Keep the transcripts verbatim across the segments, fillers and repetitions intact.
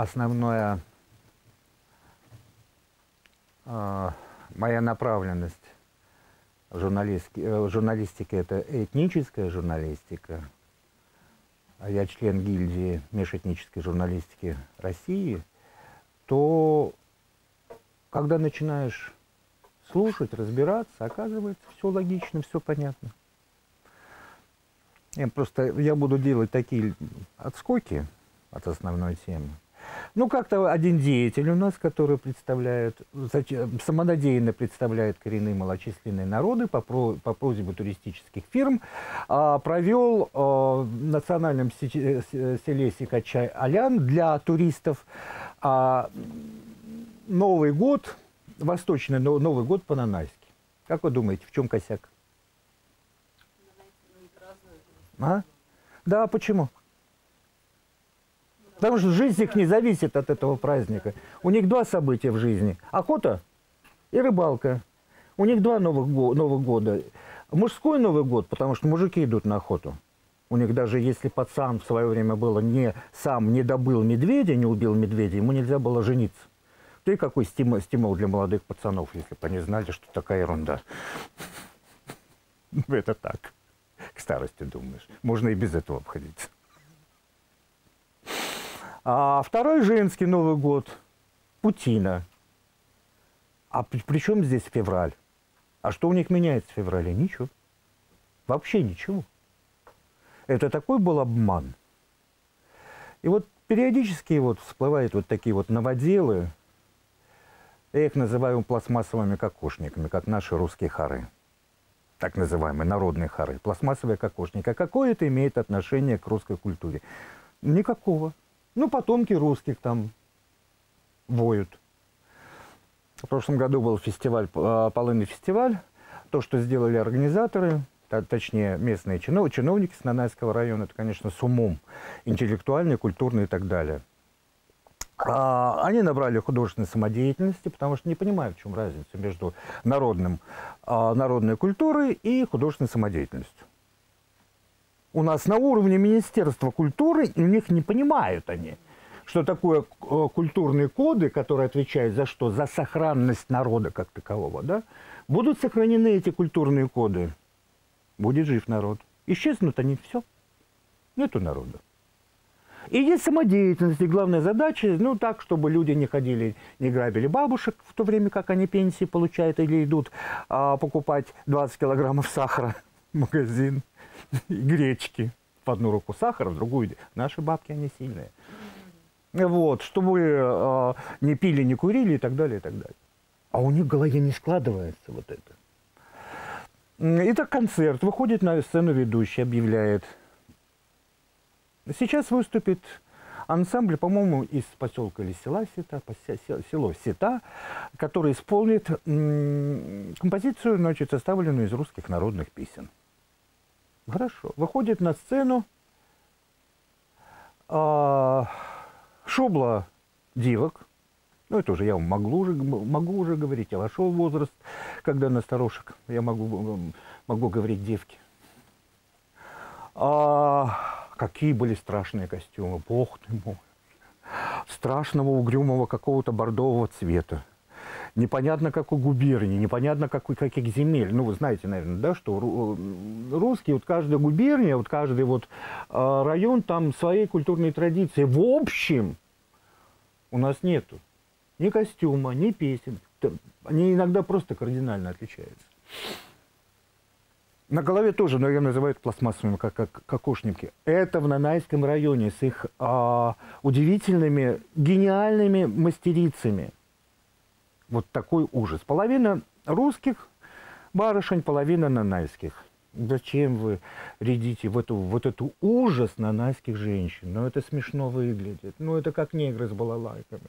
основная э, моя направленность в журналистике, э, журналистике – это этническая журналистика. Я член гильдии межэтнической журналистики России. То когда начинаешь слушать, разбираться, оказывается, все логично, все понятно. Я просто я буду делать такие отскоки от основной темы. Ну, как-то один деятель у нас, который представляет, самонадеянно представляет коренные малочисленные народы по, про, по просьбе туристических фирм, провел в национальном селе Сикачай-Алян для туристов Новый год, восточный Новый год по-нанайски. Как вы думаете, в чем косяк? А? Да, почему? Потому что жизнь их не зависит от этого праздника. У них два события в жизни. Охота и рыбалка. У них два Новых, Новых года. Мужской Новый год, потому что мужики идут на охоту. У них даже если пацан в свое время было не сам не добыл медведя, не убил медведя, ему нельзя было жениться. То и какой стимул, стимул для молодых пацанов, если бы они знали, что такая ерунда. Это так. К старости думаешь. Можно и без этого обходиться. А второй женский Новый год – Путина. А при, при чем здесь февраль? А что у них меняется в феврале? Ничего. Вообще ничего. Это такой был обман. И вот периодически вот всплывают вот такие вот новоделы. Я их называю пластмассовыми кокошниками, как наши русские хоры. Так называемые народные хоры. Пластмассовые кокошники. А какое это имеет отношение к русской культуре? Никакого. Ну, потомки русских там воют. В прошлом году был фестиваль, полынный фестиваль. То, что сделали организаторы, точнее, местные чинов, чиновники с Нанайского района, это, конечно, с умом. Интеллектуальный, культурный и так далее. А они набрали художественной самодеятельности, потому что не понимают, в чем разница между народным, народной культурой и художественной самодеятельностью. У нас на уровне Министерства культуры, у них не понимают они, что такое культурные коды, которые отвечают за что? За сохранность народа как такового, да? Будут сохранены эти культурные коды, будет жив народ. Исчезнут они, все. Нету народа. И есть самодеятельность, и главная задача, ну, так, чтобы люди не ходили, не грабили бабушек, в то время как они пенсии получают или идут а, покупать двадцать килограммов сахара в магазин. И гречки. В одну руку сахар, в другую. Наши бабки, они сильные. Вот, чтобы э, не пили, не курили и так далее, и так далее. А у них в голове не складывается вот это. Это концерт. Выходит на сцену ведущий, объявляет. Сейчас выступит ансамбль, по-моему, из поселка или села Света, село Света, который исполнит композицию, значит, составленную из русских народных песен. Хорошо. Выходит на сцену э, шубла девок. Ну, это уже я могу уже, могу уже говорить. Я вошел в возраст, когда на старушек я могу, могу говорить девки. А, какие были страшные костюмы. Бог ты мой. Страшного, угрюмого, какого-то бордового цвета. Непонятно, какой губернии, непонятно, какой, каких земель. Ну, вы знаете, наверное, да, что русские, вот каждая губерния, вот каждый вот район, там своей культурной традиции. В общем, у нас нету ни костюма, ни песен. Они иногда просто кардинально отличаются. На голове тоже, но ее называют пластмассовыми, как, как кокошники. Это в Нанайском районе с их а, удивительными, гениальными мастерицами. Вот такой ужас. Половина русских барышень, половина нанайских. Зачем вы рядите в эту, вот эту ужас нанайских женщин? Ну, это смешно выглядит. Ну, это как негры с балалайками.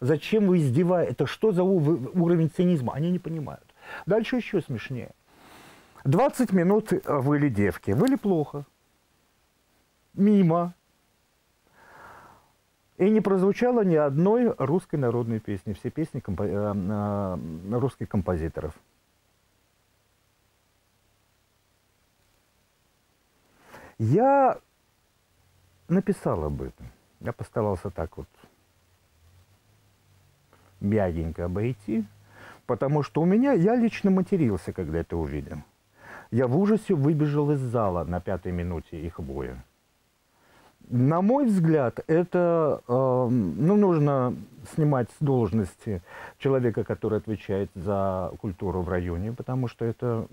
Зачем вы издеваетесь? Это что за уровень цинизма? Они не понимают. Дальше еще смешнее. двадцать минут выли девки. Выли плохо. Мимо. И не прозвучало ни одной русской народной песни. Все песни компо э, э, русских композиторов. Я написал об этом. Я постарался так вот мягенько обойти, потому что у меня, я лично матерился, когда это увидел. Я в ужасе выбежал из зала на пятой минуте их боя. На мой взгляд, это э, ну, нужно снимать с должности человека, который отвечает за культуру в районе, потому что это,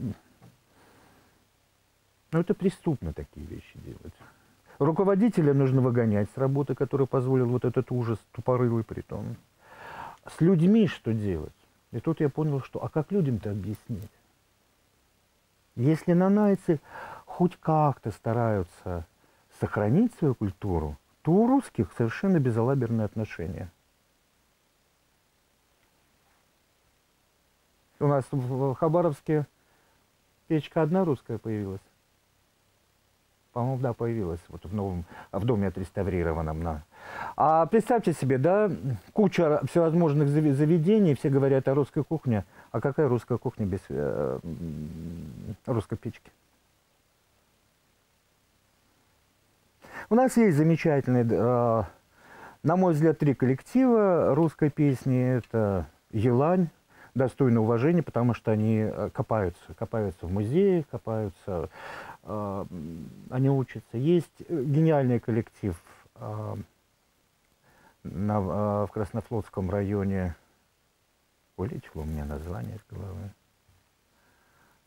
ну, это преступно такие вещи делать. Руководителя нужно выгонять с работы, который позволил вот этот ужас, тупорылый притом. С людьми что делать? И тут я понял, что а как людям-то объяснить? Если нанайцы хоть как-то стараются сохранить свою культуру, то у русских совершенно безалаберные отношения. У нас в Хабаровске печка одна русская появилась. По-моему, да, появилась вот в новом, в доме отреставрированном. Да. А представьте себе, да, куча всевозможных заведений, все говорят о русской кухне. А какая русская кухня без э, русской печки? У нас есть замечательные, э, на мой взгляд, три коллектива русской песни. Это «Елань», достойно уважения, потому что они копаются, копаются в музеях, копаются, э, они учатся. Есть гениальный коллектив э, на, э, в Краснофлотском районе. Улетело у меня название из головы.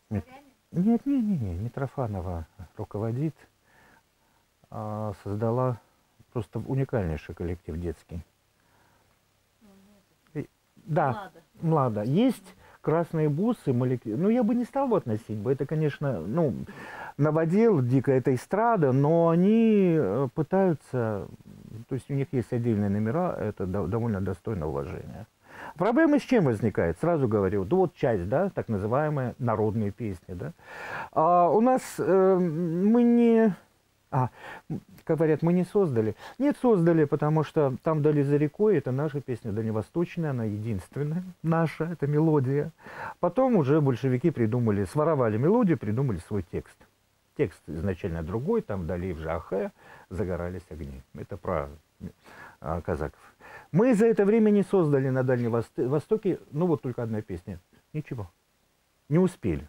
Мет... Нет, нет, нет, нет, Митрофанова руководит, э, создала просто уникальнейший коллектив детский. Да, Млада. Есть красные бусы, маляки. Ну, я бы не стал бы относить, бы это, конечно, ну, новодел, дико, это эстрада, но они пытаются, то есть у них есть отдельные номера, это довольно достойно уважения. Проблема с чем возникает? Сразу говорю, да вот часть, да, так называемые народные песни, да. А у нас э, мы не... А, как говорят, мы не создали. Нет, создали, потому что там «Вдали за рекой» — это наша песня дальневосточная, она единственная наша, это мелодия. Потом уже большевики придумали, своровали мелодию, придумали свой текст. Текст изначально другой, там «Вдали в Жахе загорались огни». Это про а, казаков. Мы за это время не создали на Дальнем Востоке, ну вот только одна песня. Ничего. Не успели.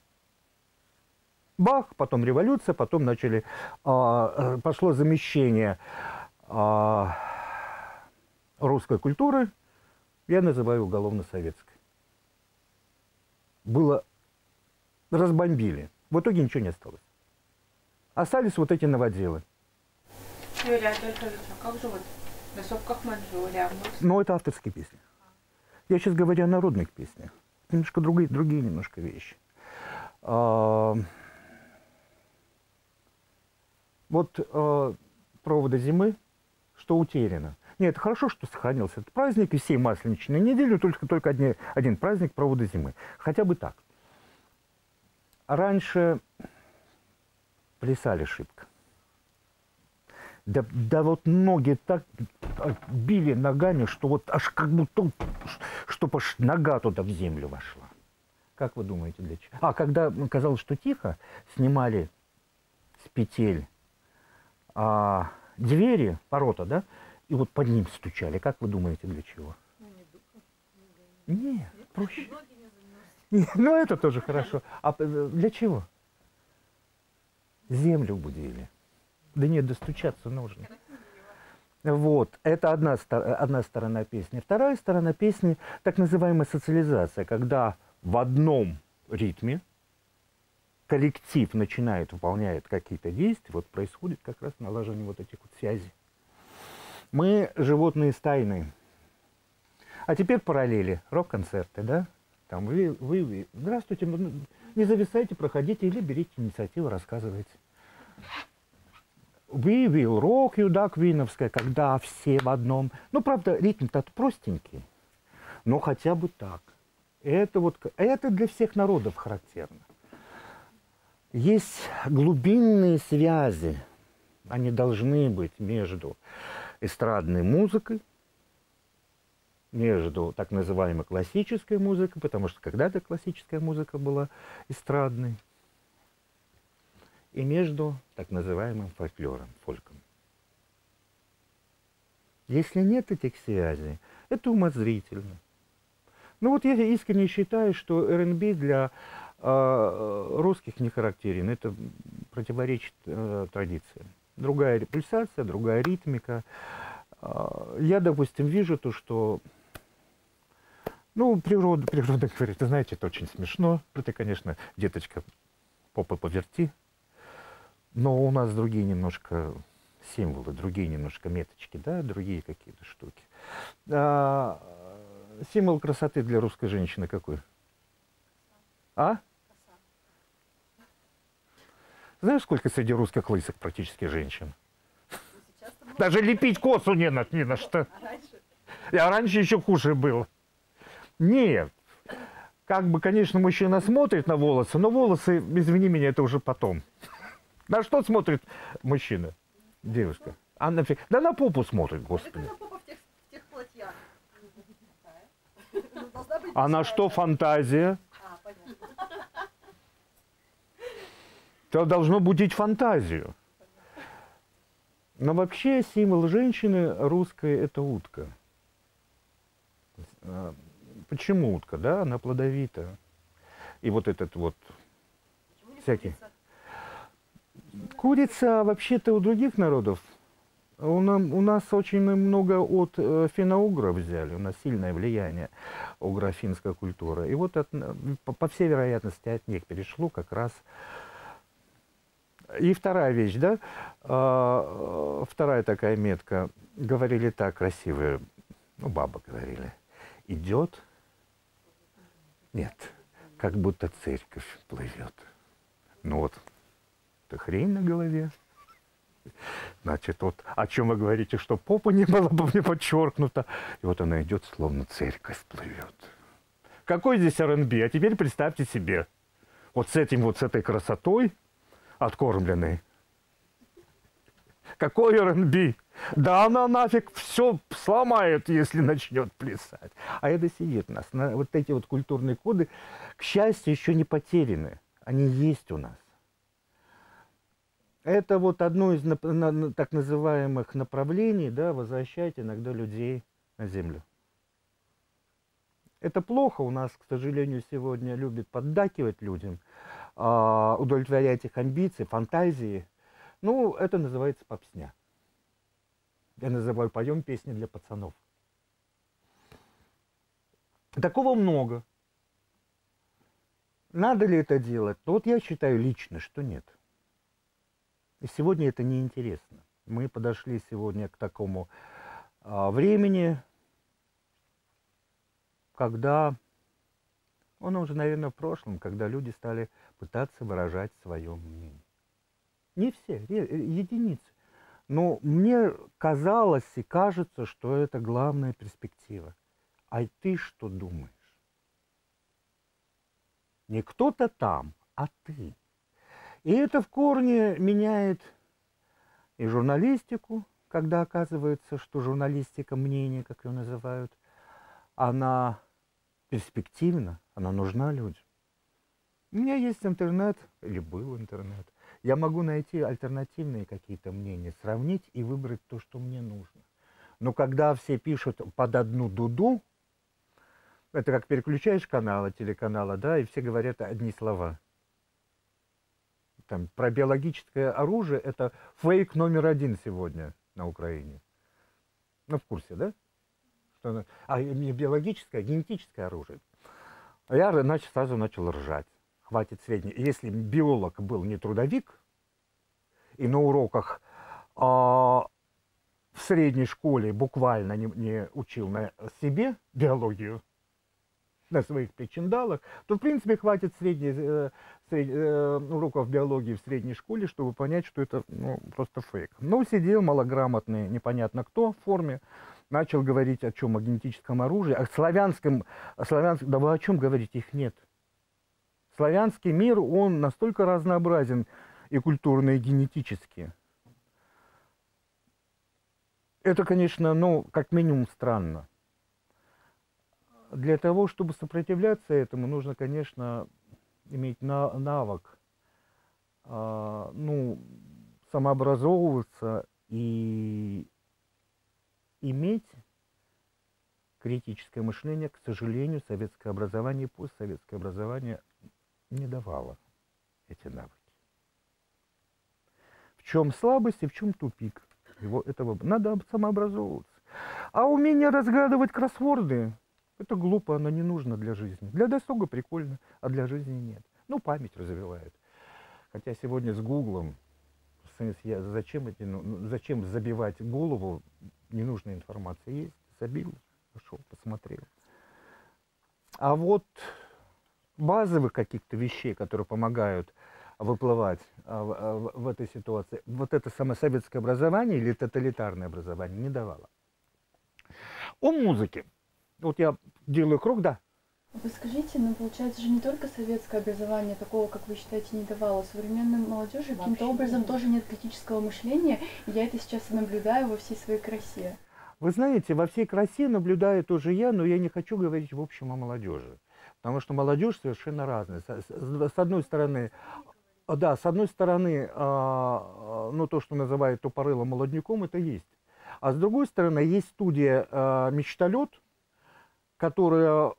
Бах, потом революция, потом начали, э, пошло замещение э, русской культуры, я называю уголовно-советской. Было, разбомбили. В итоге ничего не осталось. Остались вот эти новоделы. Юля, а как же вот на сопках Манчжурия? Ну, это авторские песни. Я сейчас говорю о народных песнях. Немножко другие, другие немножко вещи. Вот э, провода зимы, что утеряно. Нет, хорошо, что сохранился этот праздник, и всей масленичной недели только, только одни, один праздник провода зимы. Хотя бы так. Раньше плясали шибко. Да, да вот ноги так били ногами, что вот аж как будто, чтобы аж нога туда в землю вошла. Как вы думаете, для чего? А когда казалось, что тихо, снимали с петель А, двери, ворота, да, и вот под ним стучали. Как вы думаете, для чего? Нет, проще. Нет, ну, это тоже хорошо. А для чего? Землю будили. Да нет, достучаться нужно. Вот, это одна, одна сторона песни. Вторая сторона песни, так называемая социализация, когда в одном ритме коллектив начинает, выполняет какие-то действия, вот происходит как раз налаживание вот этих вот связей. Мы животные стайные. А теперь параллели. Рок-концерты, да? Там вы, вы, вы, здравствуйте, не зависайте, проходите или берите инициативу, рассказывайте. We will rock you, да, квиновская, когда все в одном. Ну, правда, ритм-то простенький, но хотя бы так. Это вот, это для всех народов характерно. Есть глубинные связи, они должны быть между эстрадной музыкой, между так называемой классической музыкой, потому что когда-то классическая музыка была эстрадной, и между так называемым фольклором, фольком. Если нет этих связей, это умозрительно. Ну вот я искренне считаю, что эр эн би для э, русских не характерен. Это противоречит э, традициям. Другая пульсация, другая ритмика. Э, я, допустим, вижу то, что... Ну, природа, природа говорит, вы знаете, это очень смешно. Это, конечно, деточка, попы поверти. Но у нас другие немножко символы, другие немножко меточки, да, другие какие-то штуки. А, символ красоты для русской женщины какой? А? Знаешь, сколько среди русских лысых практически женщин? Даже лепить косу не на, не на что. А раньше еще хуже было. Нет. Как бы, конечно, мужчина смотрит на волосы, но волосы, извини меня, это уже потом. На что смотрит мужчина, девушка? Анна, да на попу смотрит, господи. А на что фантазия? Это должно будить фантазию. Но вообще символ женщины русской – это утка. Почему утка, да? Она плодовита. И вот этот вот всякий... Курица вообще-то у других народов. У нас, у нас очень много от э, финно-угра взяли. У нас сильное влияние угро-финской культуры. И вот от, по, по всей вероятности от них перешло как раз. И вторая вещь, да? А, вторая такая метка. Говорили так красивые, ну, баба говорили. Идет? Нет. Как будто церковь плывет. Ну вот. Это хрень на голове. Значит, вот о чем вы говорите, что попа не была бы мне подчеркнута. И вот она идет, словно церковь плывет. Какой здесь эр эн би? А теперь представьте себе. Вот с этим вот, с этой красотой откормленной. Какой эр эн би? Да она нафиг все сломает, если начнет плясать. А это сидит у нас. Вот эти вот культурные коды, к счастью, еще не потеряны. Они есть у нас. Это вот одно из так называемых направлений, да, возвращать иногда людей на землю. Это плохо, у нас, к сожалению, сегодня любят поддакивать людям, удовлетворять их амбиции, фантазии. Ну, это называется попсня. Я называю «Поем песни для пацанов». Такого много. Надо ли это делать? Вот я считаю лично, что нет. И сегодня это неинтересно. Мы подошли сегодня к такому а, времени, когда, он уже, наверное, в прошлом, когда люди стали пытаться выражать свое мнение. Не все, единицы. Но мне казалось и кажется, что это главная перспектива. А ты что думаешь? Не кто-то там, а ты. И это в корне меняет и журналистику, когда оказывается, что журналистика мнения, как ее называют, она перспективна, она нужна людям. У меня есть интернет, или был интернет. Я могу найти альтернативные какие-то мнения, сравнить и выбрать то, что мне нужно. Но когда все пишут под одну дуду, это как переключаешь каналы, телеканала, да, и все говорят одни слова. Там, про биологическое оружие, это фейк номер один сегодня на Украине. Ну, в курсе, да? Что она... А не биологическое, а генетическое оружие. А я значит, сразу начал ржать. Хватит средний. Если биолог был не трудовик, и на уроках а, в средней школе буквально не, не учил на себе биологию, на своих причиндалах, то, в принципе, хватит средней, э, средней, э, уроков биологии в средней школе, чтобы понять, что это ну, просто фейк. Но сидел малограмотный, непонятно кто, в форме, начал говорить о чем, о генетическом оружии, о славянском, о славянском, да вы о чем говорить, их нет. Славянский мир, он настолько разнообразен и культурно, и генетически. Это, конечно, ну, как минимум странно. Для того, чтобы сопротивляться этому, нужно, конечно, иметь навык, ну, самообразовываться и иметь критическое мышление, к сожалению, советское образование и постсоветское образование не давало эти навыки. В чем слабость и в чем тупик? Его, этого, надо самообразовываться. А умение разгадывать кроссворды, это глупо, оно не нужно для жизни. Для досуга прикольно, а для жизни нет. Ну, память развивает. Хотя сегодня с Гуглом, зачем, эти, ну, зачем забивать голову, ненужная информация есть, забил, пошел, посмотрел. А вот базовых каких-то вещей, которые помогают выплывать в этой ситуации, вот это самосоветское образование или тоталитарное образование не давало. О музыке. Вот я делаю круг, да. Вы скажите, ну, получается же не только советское образование, такого, как вы считаете, не давало. Современной молодежи каким-то образом нет. тоже нет критического мышления. Я это сейчас наблюдаю во всей своей красе. Вы знаете, во всей красе наблюдаю тоже я, но я не хочу говорить в общем о молодежи. Потому что молодежь совершенно разная. С одной стороны, да, с одной стороны, ну, то, что называют тупорыло молодняком, это есть. А с другой стороны, есть студия «Мечтолет», которая,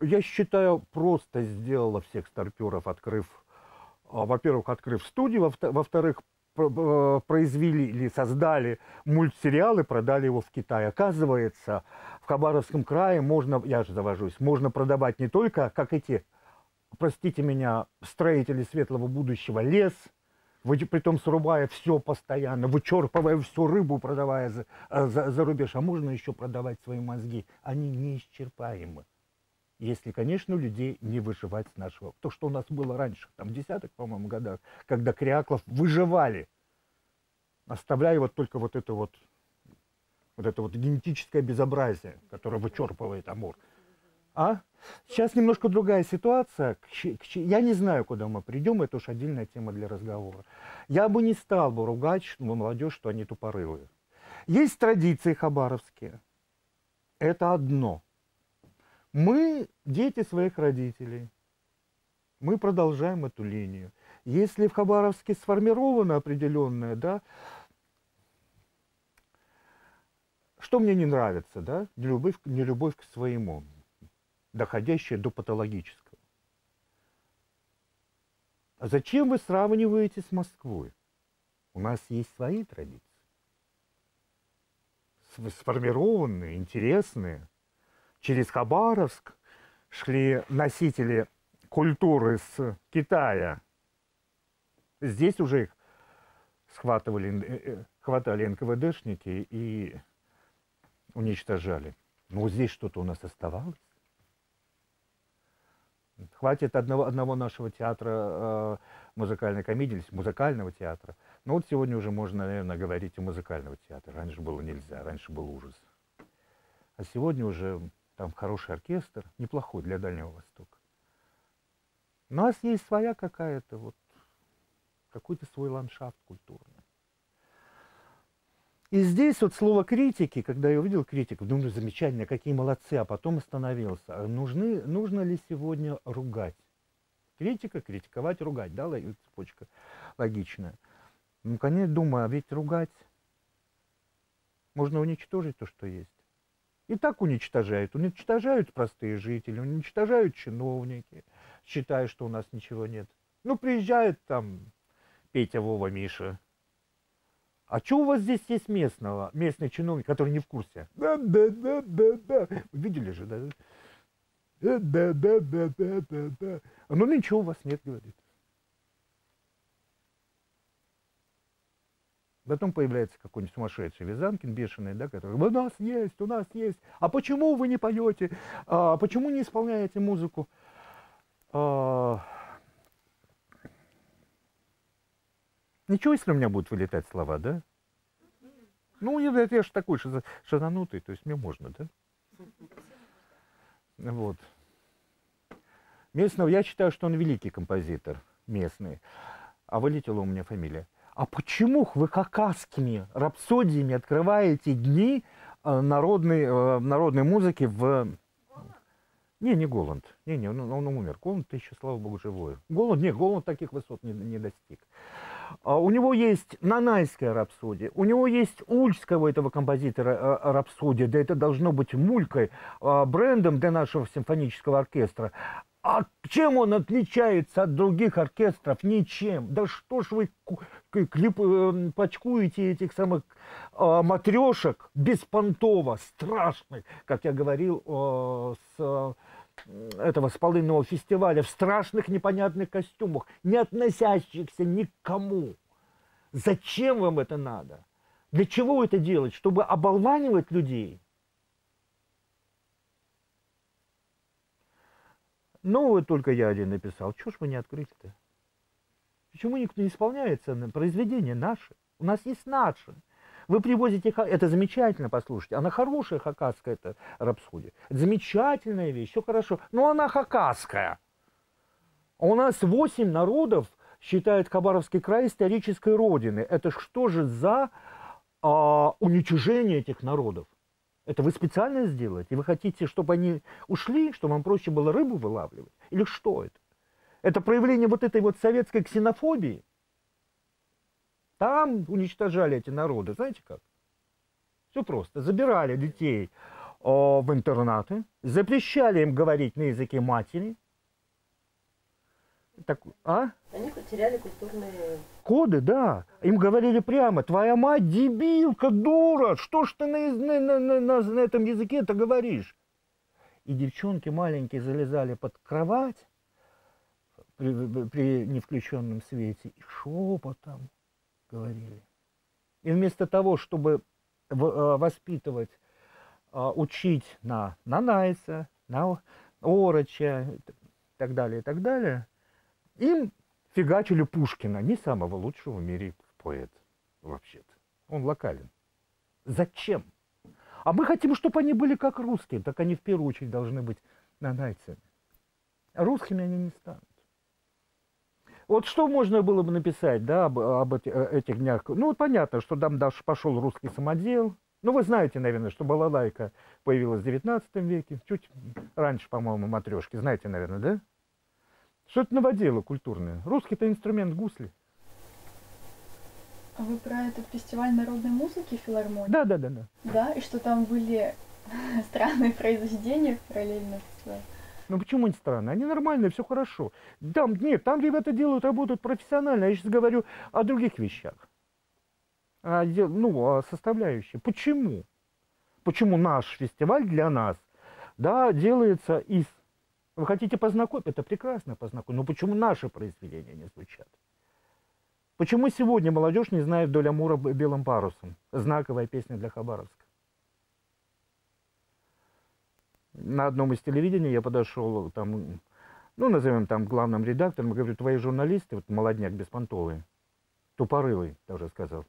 я считаю, просто сделала всех старперов, открыв, во-первых, открыв студию, во-вторых, произвели или создали мультсериал и продали его в Китае. Оказывается, в Хабаровском крае можно, я же завожусь, можно продавать не только, как эти, простите меня, строители светлого будущего, лес, притом срубая все постоянно, вычерпывая всю рыбу, продавая за, за, за рубеж, а можно еще продавать свои мозги. Они неисчерпаемы. Если, конечно, людей не выживать с нашего. То, что у нас было раньше, там в десятых, по-моему, годах, когда кряклов выживали, оставляя вот только вот это вот, вот это вот генетическое безобразие, которое вычерпывает Амур. А? Сейчас немножко другая ситуация. Я не знаю, куда мы придем, это уж отдельная тема для разговора. Я бы не стал бы ругать молодежь, что они тупорылые. Есть традиции хабаровские. Это одно. Мы дети своих родителей. Мы продолжаем эту линию. Если в Хабаровске сформировано определенное, да, что мне не нравится, да, нелюбовь, нелюбовь к своему, доходящая до патологического. А зачем вы сравниваете с Москвой? У нас есть свои традиции. Сформированные, интересные. Через Хабаровск шли носители культуры с Китая. Здесь уже их схватывали, хватали эн ка вэ дэшники и уничтожали. Но здесь что-то у нас оставалось. Хватит одного, одного нашего театра музыкальной комедии, музыкального театра. Но вот сегодня уже можно, наверное, говорить о музыкальном театре. Раньше было нельзя, раньше был ужас. А сегодня уже... Там хороший оркестр, неплохой для Дальнего Востока. У нас есть своя какая-то, вот, какой-то свой ландшафт культурный. И здесь вот слово критики, когда я увидел критиков, думаю, замечательно, какие молодцы, а потом остановился. А нужны, нужно ли сегодня ругать? Критика, критиковать, ругать, да, цепочка логичная. Ну, конечно, думаю, а ведь ругать. Можно уничтожить то, что есть. И так уничтожают. Уничтожают простые жители, уничтожают чиновники, считая, что у нас ничего нет. Ну, приезжает там Петя, Вова, Миша. А что у вас здесь есть местного? Местный чиновник, который не в курсе. Да-да-да-да-да. Видели же, да? Да-да-да-да-да-да. Ну, ничего у вас нет, говорит. Потом появляется какой-нибудь сумасшедший Вязанкин, бешеный, да, который: у нас есть, у нас есть. А почему вы не поете? А почему не исполняете музыку? А... Ничего, если у меня будут вылетать слова, да? Ну, я, я же такой шизанутый, то есть мне можно, да? Вот. Местного, я считаю, что он великий композитор местный. А вылетела у меня фамилия. А почему вы хакасскими рапсодиями открываете дни народной, народной музыки в... Голланд? Не, не Голланд. Не, не, он, он умер. Голланд еще, слава богу, живой. Голланд, не, Голланд таких высот не, не достиг. У него есть нанайская рапсодия, у него есть ульчская у этого композитора рапсодия, да это должно быть мулькой, брендом для нашего симфонического оркестра. А чем он отличается от других оркестров? Ничем. Да что ж вы клип, пачкуете этих самых э, матрешек беспонтово, страшных, как я говорил, э, с э, этого с полынного фестиваля, в страшных непонятных костюмах, не относящихся никому. Зачем вам это надо? Для чего это делать? Чтобы оболванивать людей? Ну, вот только я один написал. Чего ж мы не открыли-то? Почему никто не исполняется? Произведения наши. У нас есть наши. Вы привозите... Это замечательно, послушайте. Она хорошая, хакасская, это рапсодия. Это замечательная вещь, все хорошо. Но она хакасская. У нас восемь народов считает Хабаровский край исторической родины. Это что же за а, уничижение этих народов? Это вы специально сделаете? Вы хотите, чтобы они ушли, чтобы вам проще было рыбу вылавливать? Или что это? Это проявление вот этой вот советской ксенофобии? Там уничтожали эти народы, знаете как? Все просто. Забирали детей о, в интернаты, запрещали им говорить на языке матери. Так, а? Они потеряли культурные... Коды, да. Им говорили прямо, твоя мать дебилка, дура, что ж ты на, на, на, на, на этом языке-то говоришь? И девчонки маленькие залезали под кровать при, при невключенном свете и шепотом говорили. И вместо того, чтобы воспитывать, учить на нанайца, на ороча и так далее, и так далее, им фигачили Пушкина, не самого лучшего в мире поэт вообще-то. Он локален. Зачем? А мы хотим, чтобы они были как русские, так они в первую очередь должны быть нанайцами. А русскими они не станут. Вот что можно было бы написать, да, об, об этих, этих днях? Ну, понятно, что там даже пошел русский самодел. Ну, вы знаете, наверное, что балалайка появилась в девятнадцатом веке, чуть раньше, по-моему, матрешки. Знаете, наверное, да? Что это новодело культурное? Русский-то инструмент гусли. А вы про этот фестиваль народной музыки филармонии? Да, да, да, да. Да, и что там были странные произведения в параллельном фестивале? Ну почему они странные? Они нормальные, все хорошо. Там, нет, там ребята делают, работают профессионально. Я сейчас говорю о других вещах. О, ну, о составляющей. Почему? Почему наш фестиваль для нас, да, делается из... Вы хотите познакомить? Это прекрасно познакомить. Но почему наши произведения не звучат? Почему сегодня молодежь не знает «Вдоль Амура белым парусом»? Знаковая песня для Хабаровска. На одном из телевидений я подошел, там, ну, назовем там главным редактором, и говорю, твои журналисты, вот молодняк беспонтовый, тупорылый, даже сказал,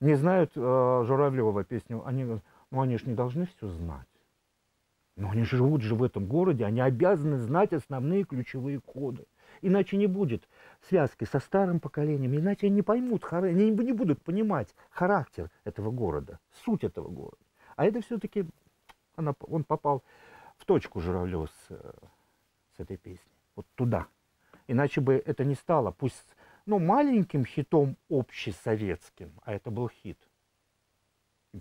не знают э, Журавлева песню. Они, ну, они же не должны все знать. Но они живут же в этом городе, они обязаны знать основные ключевые коды. Иначе не будет связки со старым поколением, иначе они не поймут, они не будут понимать характер этого города, суть этого города. А это все-таки он попал в точку Журавлёв с, с этой песней, вот туда. Иначе бы это не стало, пусть, ну, маленьким хитом общесоветским, а это был хит.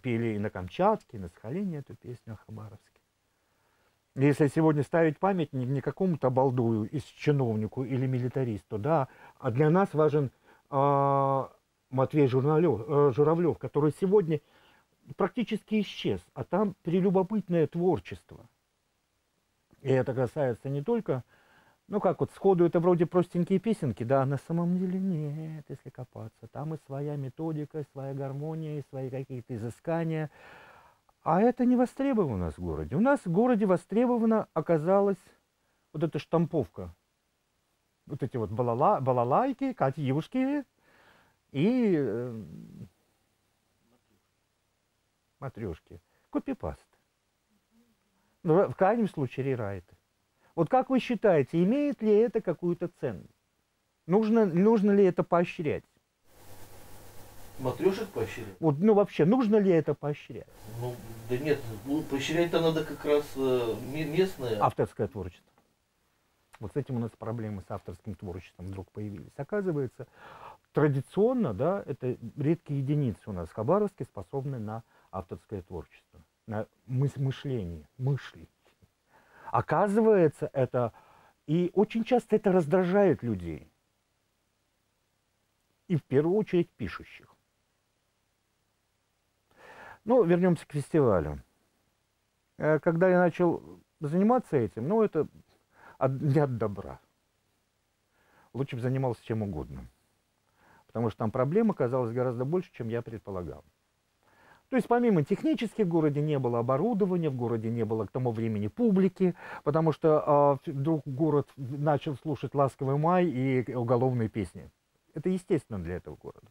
Пели и на Камчатке, и на Сахалине эту песню о Хабаровске. Если сегодня ставить памятник не какому-то балдую из чиновнику или милитаристу, да, а для нас важен э, Матвей Журавлев, э, Журавлев, который сегодня практически исчез, а там прелюбопытное творчество. И это касается не только, ну как вот сходу это вроде простенькие песенки, да, на самом деле нет, если копаться, там и своя методика, и своя гармония, и свои какие-то изыскания. А это не востребовано у нас в городе. У нас в городе востребована оказалась вот эта штамповка. Вот эти вот балала, балалайки, катьюшки и э, матрешки. Копипаст. В крайнем случае рерайты. Вот как вы считаете, имеет ли это какую-то ценность? Нужно, нужно ли это поощрять? Матрешек поощрять? Вот, ну вообще, нужно ли это поощрять? Ну, да нет, ну, поощрять-то надо как раз э, местное. Авторское творчество. Вот с этим у нас проблемы с авторским творчеством вдруг появились. Оказывается, традиционно, да, это редкие единицы у нас в Хабаровске способны на авторское творчество, на мышление, мысли. Оказывается, это, и очень часто это раздражает людей, и в первую очередь пишущих. Ну, вернемся к фестивалю. Когда я начал заниматься этим, ну, это не от добра. Лучше бы занимался чем угодно. Потому что там проблем оказалось гораздо больше, чем я предполагал. То есть помимо технических, в городе не было оборудования, в городе не было к тому времени публики, потому что э, вдруг город начал слушать «Ласковый май» и уголовные песни. Это естественно для этого города.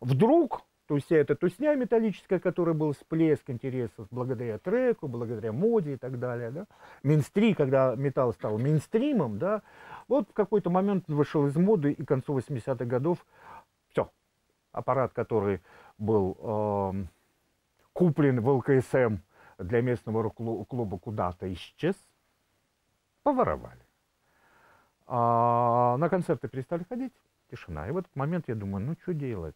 Вдруг, то есть вся эта тусня металлическая, которая был всплеск интересов благодаря треку, благодаря моде и так далее, да? Минстрим, когда металл стал минстримом, да, вот в какой-то момент вышел из моды, и к концу восьмидесятых годов все. Аппарат, который был э, куплен в ЛКСМ для местного клуба, куда-то исчез, поворовали. А на концерты перестали ходить, тишина. И в этот момент я думаю, ну что делать?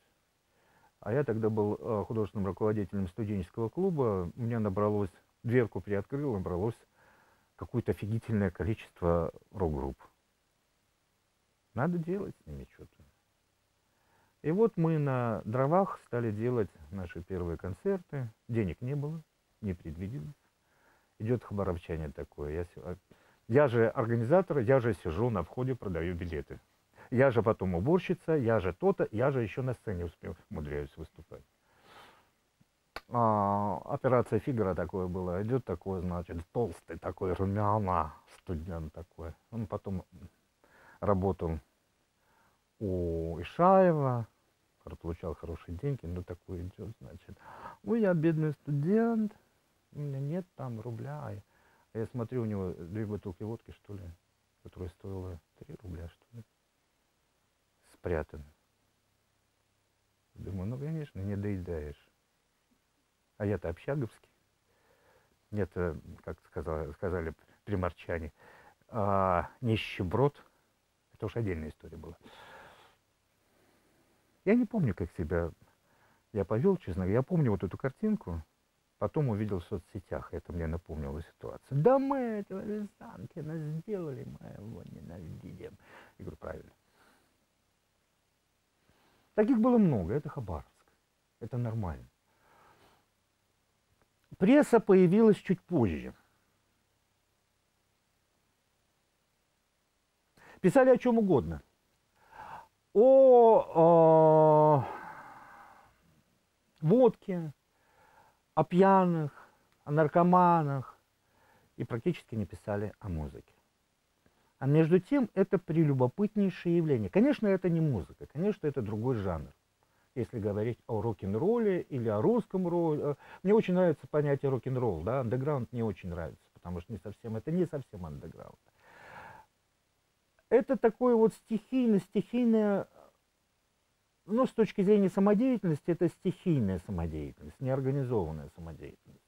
А я тогда был художественным руководителем студенческого клуба, у меня набралось, дверку приоткрыл, набралось какое-то офигительное количество рок-групп. Надо делать с ними что-то. И вот мы на дровах стали делать наши первые концерты. Денег не было, не предвиделось. Идет хабаровчанин такой. Я, я же организатор, я же сижу на входе, продаю билеты. Я же потом уборщица, я же то-то, я же еще на сцене успел, умудряюсь выступать. А, операция «Фигара» такое было. Идет такой, значит, толстый такой, румяна, студент такой. Он потом работал у Ишаева, получал хорошие деньги, но такой идет, значит, ну я бедный студент, у меня нет там рубля. А я смотрю, у него две бутылки водки, что ли, которая стоила три рубля, что ли, спрятаны. Думаю, ну конечно, не доедаешь. А я-то общаговский. Нет, как сказали, сказали приморчане, а, нищеброд. Это уж отдельная история была. Я не помню, как себя я повел, честно говоря. Я помню вот эту картинку, потом увидел в соцсетях, это мне напомнило ситуацию. Да мы этого Вязанкина сделали, мы его ненавидим. Я говорю, правильно. Таких было много, это Хабаровск, это нормально. Пресса появилась чуть позже. Писали о чем угодно. О, о водке, о пьяных, о наркоманах. И практически не писали о музыке. А между тем, это прелюбопытнейшее явление. Конечно, это не музыка, конечно, это другой жанр. Если говорить о рок-н-ролле или о русском ролле. Мне очень нравится понятие рок-н-ролл, да, андеграунд мне очень нравится, потому что не совсем, это не совсем андеграунд. Это такое вот стихийное, стихийное, ну, с точки зрения самодеятельности, это стихийная самодеятельность, неорганизованная самодеятельность.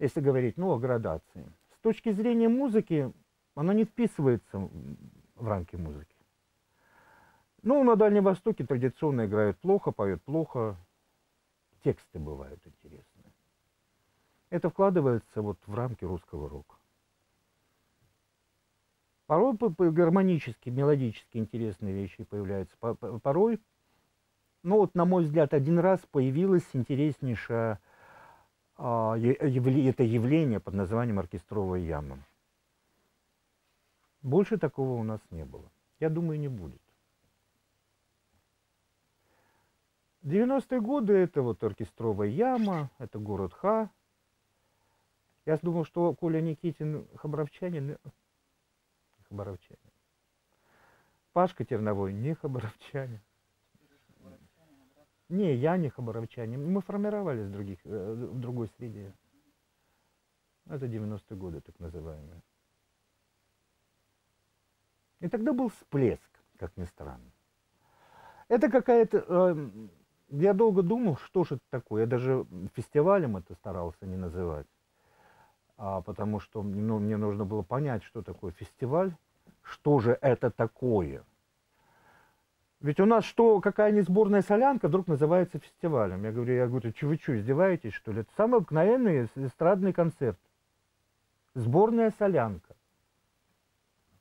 Если говорить, ну, о градации. С точки зрения музыки, она не вписывается в рамки музыки. Ну, на Дальнем Востоке традиционно играют плохо, поют плохо. Тексты бывают интересные. Это вкладывается вот в рамки русского рока. Порой гармонически, мелодически интересные вещи появляются. Порой, ну вот, на мой взгляд, один раз появилось интереснейшее а, явление, это явление под названием «Оркестровая яма». Больше такого у нас не было. Я думаю, не будет. девяностые годы – это вот «Оркестровая яма», это город Ха. Я думал, что Коля Никитин хабаровчанин. Хабаровчане. Пашка Терновой не хабаровчане. Не, я не хабаровчанин. Мы формировались в, других, в другой среде. Это девяностые годы, так называемые. И тогда был всплеск, как ни странно. Это какая-то... Э, я долго думал, что же это такое. Я даже фестивалем это старался не называть. А потому что, ну, мне нужно было понять, что такое фестиваль, что же это такое. Ведь у нас что, какая-нибудь сборная солянка вдруг называется фестивалем. Я говорю, я говорю, вы что, издеваетесь, что ли? Это самый обыкновенный эстрадный концерт. Сборная солянка.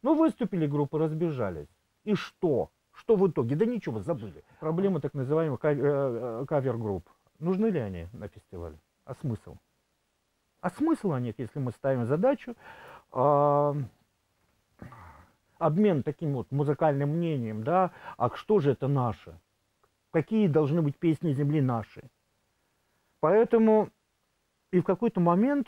Ну, выступили группы, разбежались. И что? Что в итоге? Да ничего, забыли. Проблема так называемых кавер-групп. Нужны ли они на фестивале? А смысл? А смысл о них, если мы ставим задачу, а, обмен таким вот музыкальным мнением, да, а что же это наше? Какие должны быть песни земли наши? Поэтому и в какой-то момент,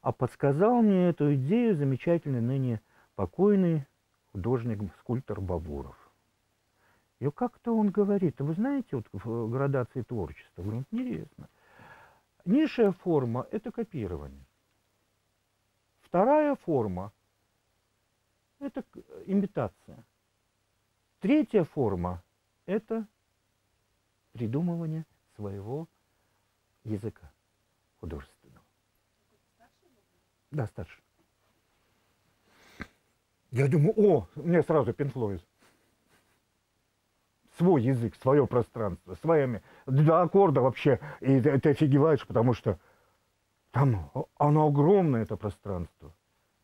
а подсказал мне эту идею замечательный ныне покойный художник-скульптор Бабуров. И как-то он говорит, вы знаете, вот в градации творчества, говорю, интересно. Низшая форма – это копирование. Вторая форма – это имитация. Третья форма – это придумывание своего языка художественного. Да, старше. Я думаю, о, мне сразу Pink Floyd. Свой язык, свое пространство, своими до аккорда вообще, и ты, ты офигеваешь, потому что там оно огромное, это пространство,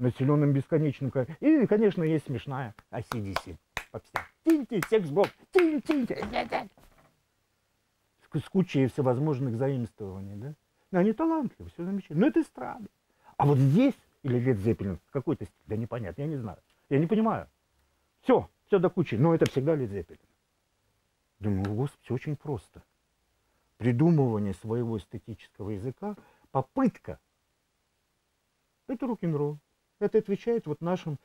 населенным бесконечным. И, конечно, есть смешная эй си ди си. Тиньте, секс-боб, тиньте, с кучей всевозможных заимствований, да? Но они талантливы, все замечательно, но это эстрада. А вот здесь, или Лед Зеппелин, какой-то стиль, да непонятно, я не знаю, я не понимаю. Все, все до кучи, но это всегда Лед Зеппелин. Думаю, господи, очень просто. Придумывание своего эстетического языка, попытка. Это рок-н-ролл. Это отвечает вот нашим,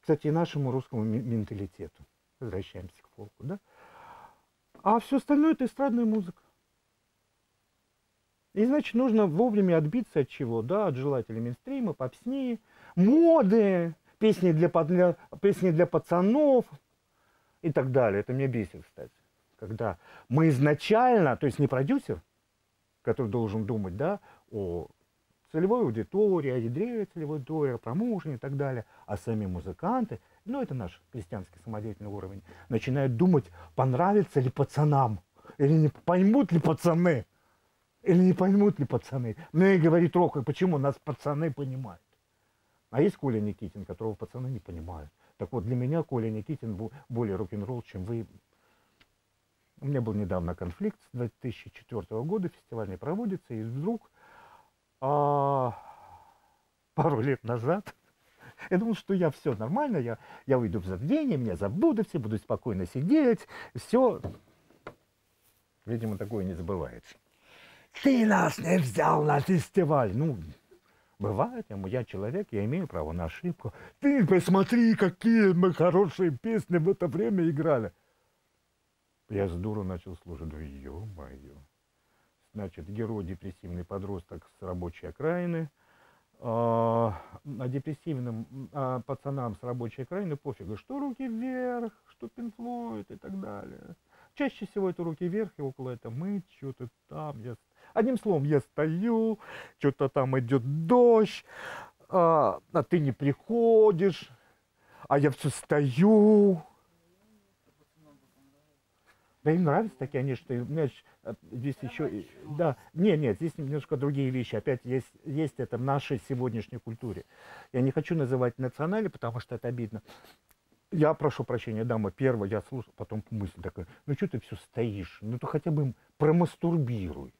кстати, нашему русскому менталитету. Возвращаемся к фолку, да? А все остальное это эстрадная музыка. И значит, нужно вовремя отбиться от чего? Да, от желателей мейнстрима, попсни, моды, песни для, для, песни для пацанов и так далее. Это меня бесит, кстати. Когда мы изначально, то есть не продюсер, который должен думать, да, о целевой аудитории, о ядре целевой аудитории, о промоушене и так далее, а сами музыканты, ну это наш крестьянский самодеятельный уровень, начинают думать, понравится ли пацанам, или не поймут ли пацаны, или не поймут ли пацаны. Ну и говорит Рок, почему нас пацаны понимают. А есть Коля Никитин, которого пацаны не понимают. Так вот для меня Коля Никитин более рок-н-ролл, чем вы. У меня был недавно конфликт, с две тысячи четвёртого года фестиваль не проводится, и вдруг а, пару лет назад я думал, что я все нормально, я, я уйду в забвение, меня забудут все, буду спокойно сидеть, все. Видимо, такое не забывается. Ты нас не взял на фестиваль! Ну, бывает, я человек, я имею право на ошибку. Ты посмотри, какие мы хорошие песни в это время играли. Я с дуру начал слушать, ну ё-моё. Значит, герой депрессивный подросток с рабочей окраины. А, а депрессивным а, пацанам с рабочей окраины пофигу, что руки вверх, что Pink Floyd и так далее. Чаще всего это руки вверх, и около этого мы что-то там. Я... Одним словом, я стою, что-то там идет дождь, а, а ты не приходишь, а я все стою. Да им нравятся такие, они что, у меня здесь еще, да, нет, нет, здесь немножко другие вещи, опять есть, есть это в нашей сегодняшней культуре. Я не хочу называть национали, потому что это обидно. Я прошу прощения, дама, первое, я слушал, потом мысль такая, ну что ты все стоишь, ну то хотя бы им промастурбируй,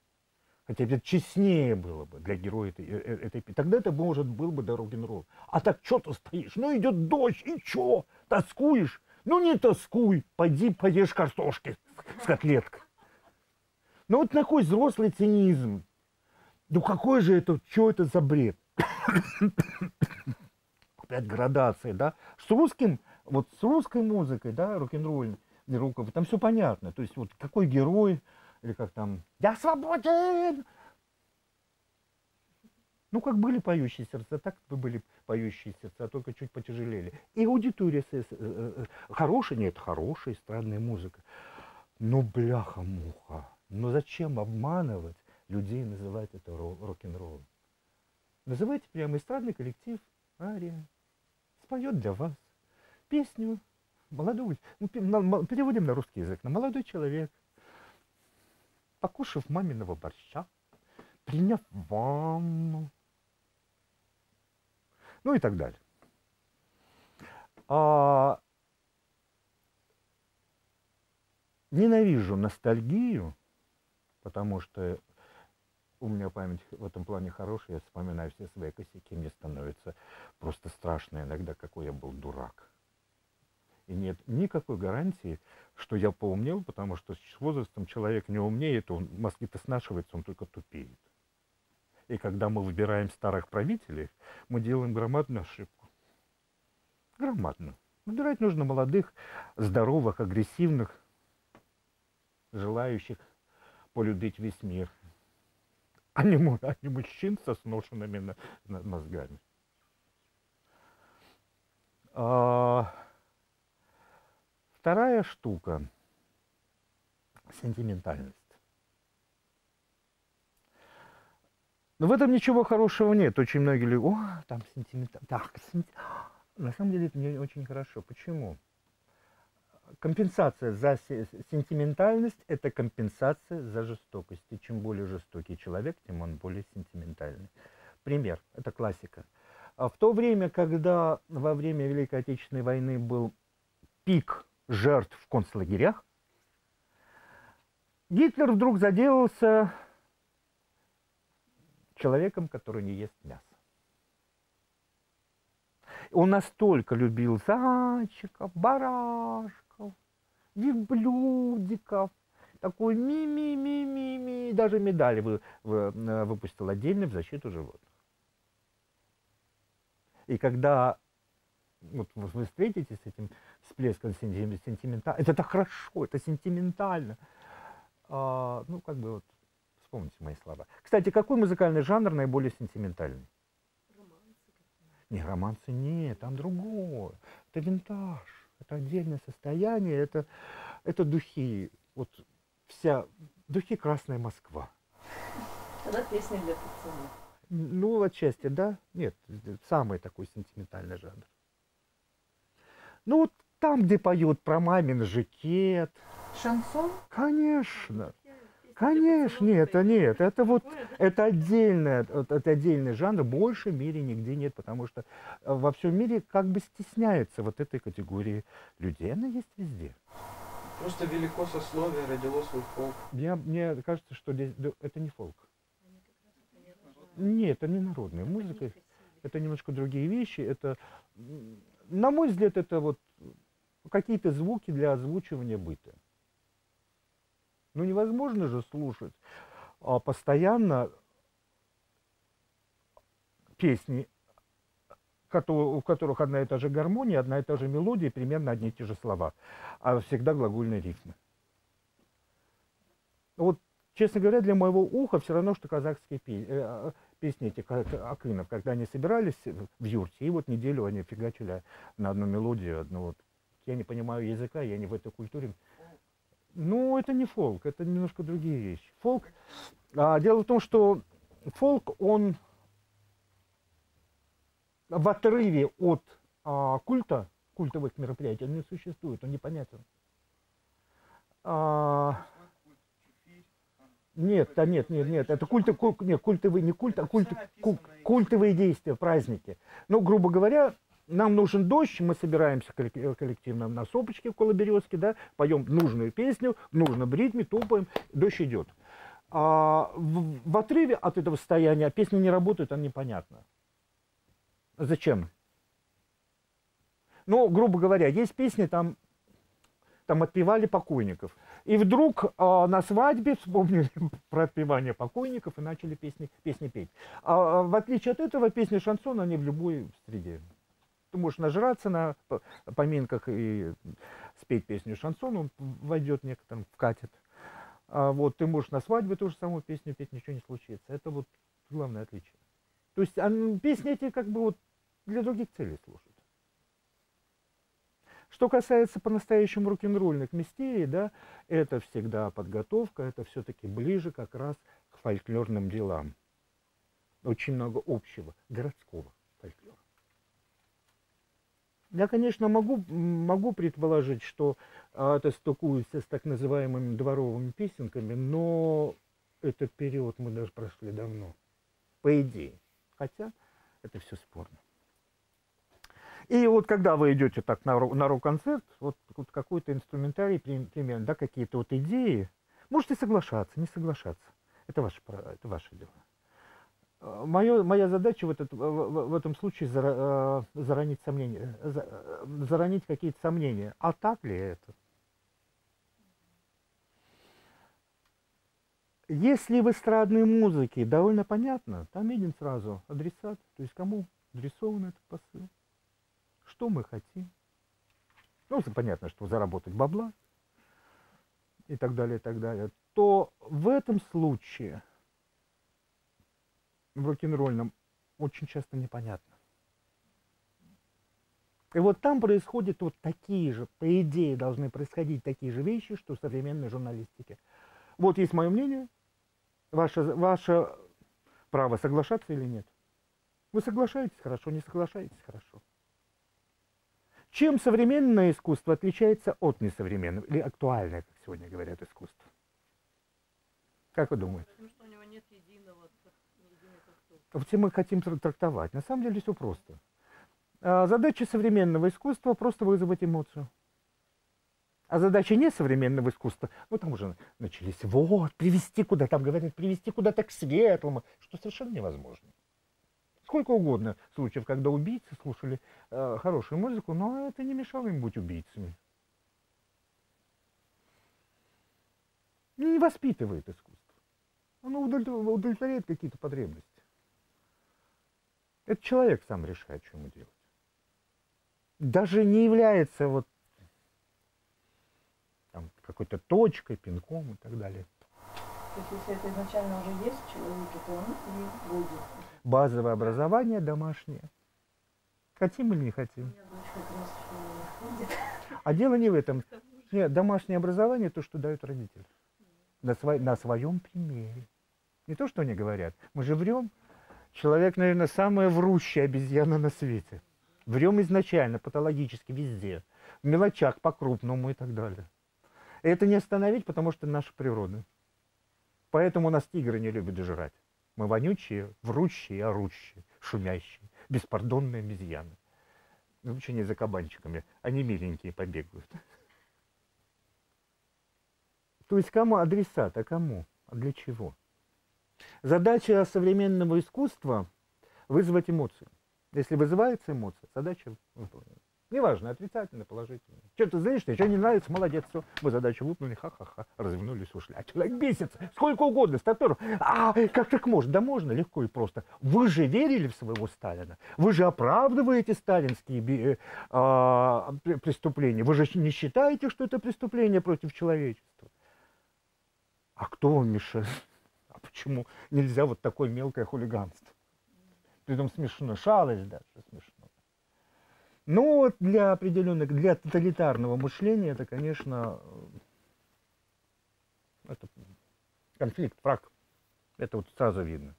хотя бы честнее было бы для героя этой, этой песни. Тогда это, может, был бы да рок-н-ролл. А так что ты стоишь, ну идет дождь, и что, тоскуешь? Ну не тоскуй, пойди поешь картошки с котлеткой. Ну вот такой взрослый цинизм. Ну какой же это, что это за бред? Опять градации, да? С русским, вот с русской музыкой, да, рок-н-ролл, не руководство, там все понятно. То есть вот какой герой, или как там, я свободен! Ну, как были поющие сердца, так и были поющие сердца, только чуть потяжелели. И аудитория хорошая, нет, хорошая эстрадная музыка. Ну, бляха-муха, ну зачем обманывать людей, называть это рок-н-роллом? Называйте прямо эстрадный коллектив «Ария». Споет для вас песню молодой, ну, переводим на русский язык, на молодой человек, покушав маминого борща, приняв ванну, ну и так далее. А... Ненавижу ностальгию, потому что у меня память в этом плане хорошая, я вспоминаю все свои косяки, мне становится просто страшно иногда, какой я был дурак. И нет никакой гарантии, что я поумнел, потому что с возрастом человек не умнеет, он мозги-то снашивается, он только тупеет. И когда мы выбираем старых правителей, мы делаем громадную ошибку. Громадную. Выбирать нужно молодых, здоровых, агрессивных, желающих полюбить весь мир, а не, а не мужчин со сношенными на, на мозгами. А, вторая штука – сентиментальность. Но в этом ничего хорошего нет. Очень многие люди говорят: о, там сентиментальность. Да, сент... На самом деле это не очень хорошо. Почему? Компенсация за сентиментальность – это компенсация за жестокость. И чем более жестокий человек, тем он более сентиментальный. Пример. Это классика. В то время, когда во время Великой Отечественной войны был пик жертв в концлагерях, Гитлер вдруг заделался человеком, который не ест мясо. Он настолько любил зайчиков, барашков, верблюдиков, такой ми-ми-ми-ми-ми, даже медали вы, вы, выпустил отдельно в защиту животных. И когда вот, вы встретитесь с этим всплеском сентиментальности, это так хорошо, это сентиментально, а, ну как бы вот, вспомните мои слова. Кстати, какой музыкальный жанр наиболее сентиментальный? Не, романсы нет, там другое. Это винтаж, это отдельное состояние, это, это духи. Вот вся, духи «Красная Москва». Она песня для пацанов. Ну, отчасти, да? Нет, самый такой сентиментальный жанр. Ну, вот там, где поют про мамин жакет. Шансон? Конечно. Конечно, нет, нет, это вот, это отдельный, это отдельный жанр, больше в мире нигде нет, потому что во всем мире как бы стесняется вот этой категории людей, она есть везде. Просто велико сословие родило свой фолк. Мне, мне кажется, что это не фолк. Нет, это не народная музыка, это немножко другие вещи, это, на мой взгляд, это вот какие-то звуки для озвучивания быта. Ну невозможно же слушать а, постоянно песни, у которых одна и та же гармония, одна и та же мелодия, примерно одни и те же слова, а всегда глагольные рифмы. Вот, честно говоря, для моего уха все равно, что казахские песни этих акынов, когда они собирались в юрте, и вот неделю они фигачили на одну мелодию, одну вот. Я не понимаю языка, я не в этой культуре. Ну, это не фолк, это немножко другие вещи. Фолк, а, дело в том, что фолк, он в отрыве от а, культа, культовых мероприятий, он не существует, он непонятен. А, нет, да нет, нет, нет, это культы, куль, нет, культовые, не культ, а культы, куль, культовые действия, праздники. Ну, грубо говоря... Нам нужен дождь, мы собираемся коллективно на сопочке в Колоберезке, да, поем нужную песню, в нужном ритме, топаем, дождь идет. А в, в отрыве от этого состояния песни не работают, она непонятна. Зачем? Ну, грубо говоря, есть песни, там, там отпевали покойников. И вдруг а, на свадьбе вспомнили про отпевание покойников и начали песни, песни петь. А, в отличие от этого, песни шансон, они в любой среде. Ты можешь нажраться на поминках и спеть песню шансон, он войдет некоторым, вкатит. А вот ты можешь на свадьбе ту же самую песню петь, ничего не случится. Это вот главное отличие. То есть он, песни эти как бы вот для других целей служат. Что касается по-настоящему рок-н-ролльных мистерий, да, это всегда подготовка, это все-таки ближе как раз к фольклорным делам. Очень много общего, городского фольклора. Я, конечно, могу, могу предположить, что это стыкуется с так называемыми дворовыми песенками, но этот период мы даже прошли давно, по идее. Хотя это все спорно. И вот когда вы идете так на рок-концерт, вот, вот какой-то инструментарий, примерно, да, какие-то вот идеи, можете соглашаться, не соглашаться. Это ваше, это ваше дело. Моё, моя задача в, этот, в этом случае зара, заранить сомнения, заранить какие-то сомнения. А так ли это? Если в эстрадной музыке довольно понятно, там виден сразу адресат, то есть кому адресован этот посыл, что мы хотим. Ну, понятно, что заработать бабла и так далее, и так далее. То в этом случае в рок-н-ролльном очень часто непонятно. И вот там происходят вот такие же, по идее, должны происходить такие же вещи, что в современной журналистике. Вот есть мое мнение, ваше, ваше право соглашаться или нет. Вы соглашаетесь хорошо, не соглашаетесь хорошо. Чем современное искусство отличается от несовременного, или актуальное, как сегодня говорят, искусство? Как вы думаете? Потому что у него нет единого, единой трактовки. Мы хотим трактовать. На самом деле все просто. Задача современного искусства – просто вызвать эмоцию. А задача несовременного искусства, ну там уже начались, вот, привести куда-то, там говорят, привести куда-то к светлому, что совершенно невозможно. Сколько угодно случаев, когда убийцы слушали э, хорошую музыку, но это не мешало им быть убийцами. Не воспитывает искусство. Оно удовлетворяет какие-то потребности. Это человек сам решает, что ему делать. Даже не является вот какой-то точкой, пинком и так далее. То есть, если это изначально уже есть в человеке, то он и будет. Базовое образование домашнее. Хотим или не хотим? А дело не в этом. Нет, домашнее образование – то, что дают родители. На, сво... на своем примере. Не то, что они говорят. Мы же врем. Человек, наверное, самая врущая обезьяна на свете. Врем изначально, патологически, везде. В мелочах, по-крупному и так далее. И это не остановить, потому что наша природа. Поэтому нас тигры не любят жрать. Мы вонючие, врущие, орущие, шумящие, беспардонные обезьяны. Вообще не за кабанчиками, они миленькие побегают. То есть кому адресат, а кому, а для чего? Задача современного искусства – вызвать эмоцию. Если вызывается эмоция, задача выполнена. Неважно, отрицательно, положительно. Что ты знаешь, что не нравится, молодец, все, мы задачу выполнили, ха-ха-ха, развернулись, ушли. А человек бесится, сколько угодно, статур. А как так можно? Да можно, легко и просто. Вы же верили в своего Сталина, вы же оправдываете сталинские а, преступления, вы же не считаете, что это преступление против человечества. А кто вам мешает? А почему нельзя вот такое мелкое хулиганство? Притом смешно, шалость даже смешно. Но для определенных, для тоталитарного мышления это, конечно, это конфликт, враг. Это вот сразу видно.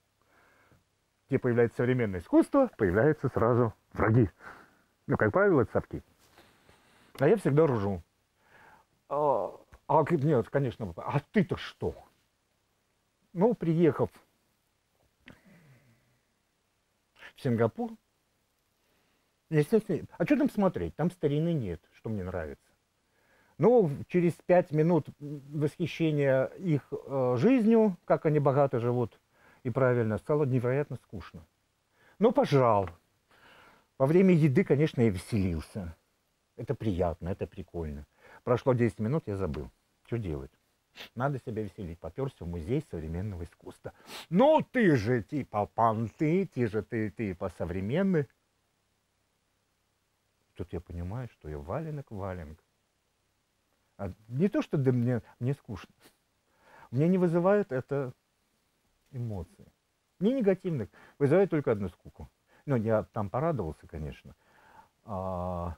Где появляется современное искусство, появляются сразу враги. Ну, как правило, это совки. А я всегда ржу. А, нет, конечно, а ты-то что? Ну, приехав в Сингапур, естественно, а что там смотреть? Там старины нет, что мне нравится. Ну, через пять минут восхищения их э, жизнью, как они богато живут и правильно, стало невероятно скучно. Но пожрал. Во время еды, конечно, я веселился. Это приятно, это прикольно. Прошло десять минут, я забыл. Что делать? Надо себя веселить. Попёрся в музей современного искусства. Ну, ты же типа понты, ты же ты типа современный. Тут я понимаю, что я валенок-валенок. А не то, что да, мне, мне скучно. Мне не вызывает это эмоции. Не негативных. Вызывает только одну скуку. Ну, я там порадовался, конечно. А,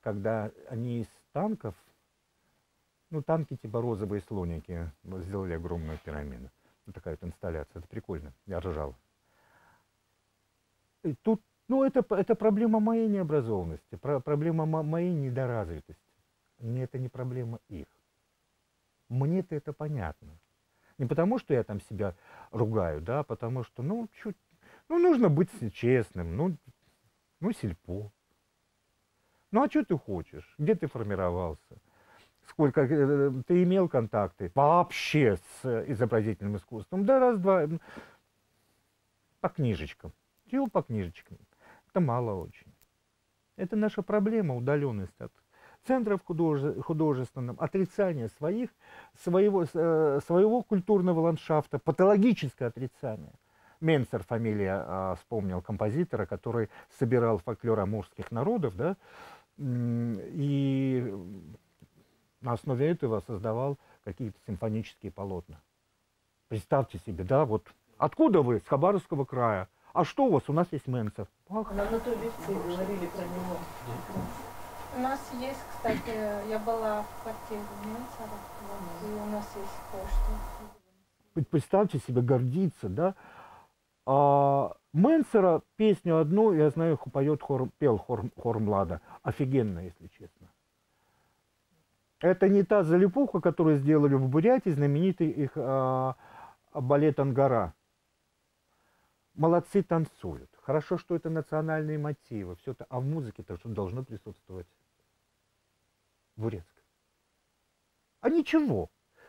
когда они из танков, ну, танки типа розовые слоники, сделали огромную пирамиду. Вот такая вот инсталляция. Это прикольно. Я ржал. И тут Ну, это, это проблема моей необразованности, проблема моей недоразвитости. Мне это не проблема их. Мне-то это понятно. Не потому, что я там себя ругаю, да, потому что, ну, чуть, ну, нужно быть честным, ну, ну, сельпо. Ну, а что ты хочешь? Где ты формировался? Сколько ты имел контакты вообще с изобразительным искусством? Да раз-два, по книжечкам. Чего по книжечкам? Это мало очень. Это наша проблема, удаленность от центров художественных, отрицание своих, своего, своего культурного ландшафта, патологическое отрицание. Менцер, фамилия, вспомнил композитора, который собирал фольклор амурских народов, да, и на основе этого создавал какие-то симфонические полотна. Представьте себе, да, вот откуда вы? С Хабаровского края. А что у вас? У нас есть Менцер. Ах. На натурельце говорили про него. У нас есть, кстати, я была в квартире Менцера, вот, и у нас есть кое-что. Представьте себе, гордиться, да? А Менцера песню одну, я знаю, поет хор, пел хор, хор Млада. Офигенно, если честно. Это не та залипуха, которую сделали в Бурятии, знаменитый их а, балет «Ангара». Молодцы, танцуют. Хорошо, что это национальные мотивы. Все это, а в музыке-то что должно присутствовать? Бурятск. А ничего.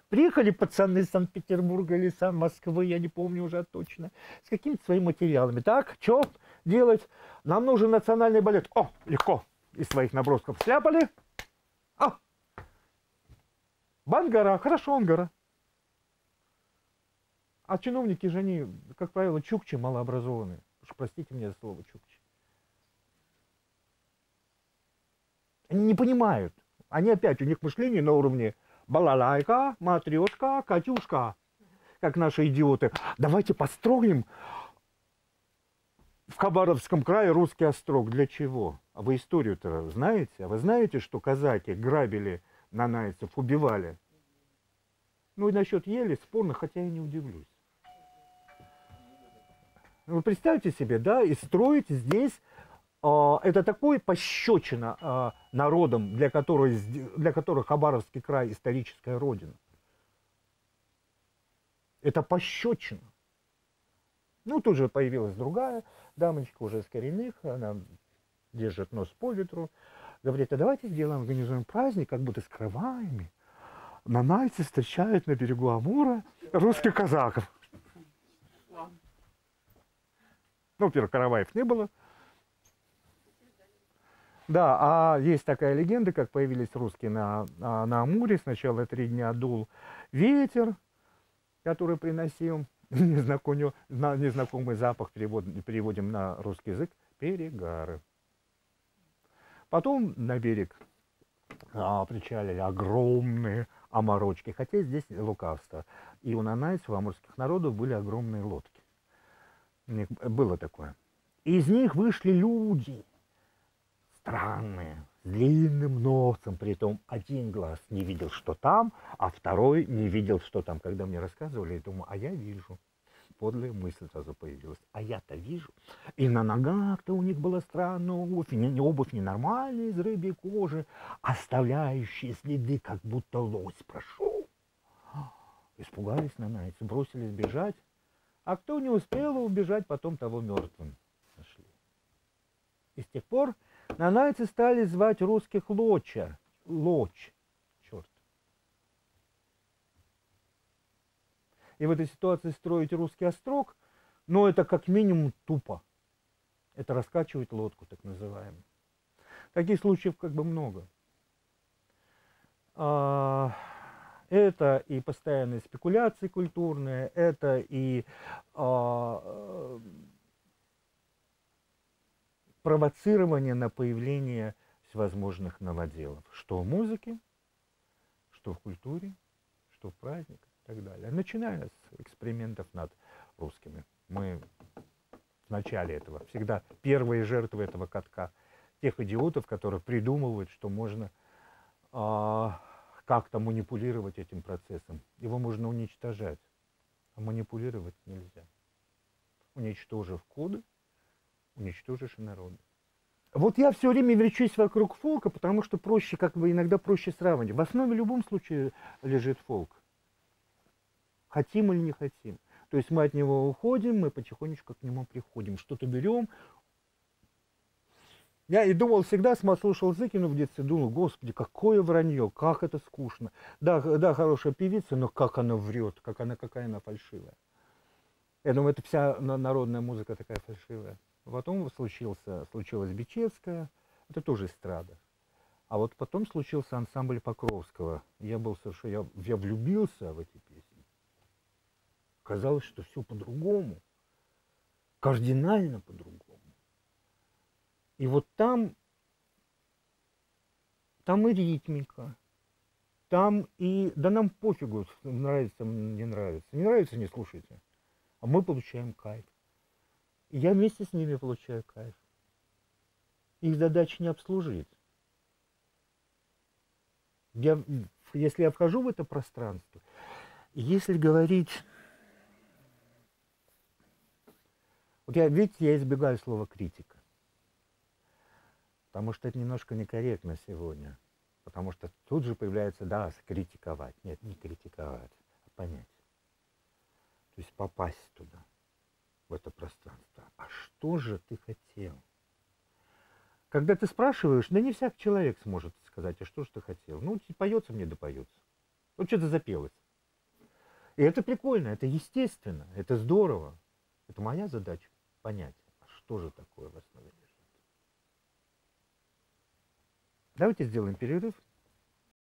Приехали пацаны из Санкт-Петербурга или из Москвы, я не помню уже точно, с какими-то своими материалами. Так, что делать? Нам нужен национальный балет. О, легко. Из своих набросков сляпали. А! Бангара. Хорошо, Ангара. А чиновники же они, как правило, чукчи малообразованные. Уж простите меня за слово чукчи. Они не понимают. Они опять, у них мышление на уровне балалайка, матрешка, катюшка. Как наши идиоты. Давайте построим в Хабаровском крае русский острог. Для чего? А вы историю-то знаете? А вы знаете, что казаки грабили нанайцев, убивали? Ну и насчет ели спорно, хотя я не удивлюсь. Вы представьте себе, да, и строить здесь, э, это такое пощечина э, народам, для которых, для которых Хабаровский край – историческая родина. Это пощечина. Ну, тут же появилась другая дамочка уже из коренных, она держит нос по ветру, говорит, а давайте сделаем, организуем праздник, как будто с кровами. Нанайцы встречают на берегу Амура русских казаков. Ну, во-первых, караваев не было. Да, а есть такая легенда, как появились русские на, на Амуре. Сначала три дня дул ветер, который приносил незнакомый запах, переводим на русский язык, перегары. Потом на берег а, причалили огромные аморочки, хотя здесь лукавство. И у нанайцев, у амурских народов были огромные лодки. У них было такое. Из них вышли люди странные, с длинным носом, при том один глаз не видел, что там, а второй не видел, что там. Когда мне рассказывали, я думаю, а я вижу. Подлая мысль сразу появилась. А я-то вижу. И на ногах-то у них была странная обувь. Не, обувь ненормальная, из рыбьей кожи, оставляющие следы, как будто лось прошел. Испугались нанайцы, бросились бежать. А кто не успел убежать, потом того мертвым нашли. И с тех пор нанайцы стали звать русских лоча. Лоч. Черт. И в этой ситуации строить русский острог, но это как минимум тупо. Это раскачивать лодку, так называемую. Таких случаев как бы много. А... Это и постоянные спекуляции культурные, это и э, провоцирование на появление всевозможных новоделов. Что в музыке, что в культуре, что в праздниках и так далее. Начиная с экспериментов над русскими. Мы в начале этого всегда первые жертвы этого катка. Тех идиотов, которые придумывают, что можно... Э, как-то манипулировать этим процессом. Его можно уничтожать, а манипулировать нельзя. Уничтожив коды, уничтожишь и народы. Вот я все время верчусь вокруг фолка, потому что проще, как бы иногда проще сравнивать. В основе в любом случае лежит фолк. Хотим или не хотим. То есть мы от него уходим, мы потихонечку к нему приходим. Что-то берем. Я и думал всегда, слушал Зыкину в детстве, думал, господи, какое вранье, как это скучно. Да, да, хорошая певица, но как она врет, как она, какая она фальшивая. Я думаю, это вся народная музыка такая фальшивая. Потом случился, случилась Бичевская, это тоже эстрада. А вот потом случился ансамбль Покровского. Я был совершенно, я, я влюбился в эти песни. Казалось, что все по-другому, кардинально по-другому. И вот там, там и ритмика, там и... Да нам пофигу, нравится, не нравится. Не нравится, не слушайте. А мы получаем кайф. И я вместе с ними получаю кайф. Их задача не обслужить. Я, если я вхожу в это пространство, если говорить... Вот я, видите, я избегаю слова критика. Потому что это немножко некорректно сегодня. Потому что тут же появляется, да, критиковать. Нет, не критиковать, а понять. То есть попасть туда, в это пространство. А что же ты хотел? Когда ты спрашиваешь, да не всякий человек сможет сказать, а что же ты хотел? Ну, поется мне, да поется. Вот что-то запелось. И это прикольно, это естественно, это здорово. Это моя задача понять, а что же такое в основе. Давайте сделаем перерыв.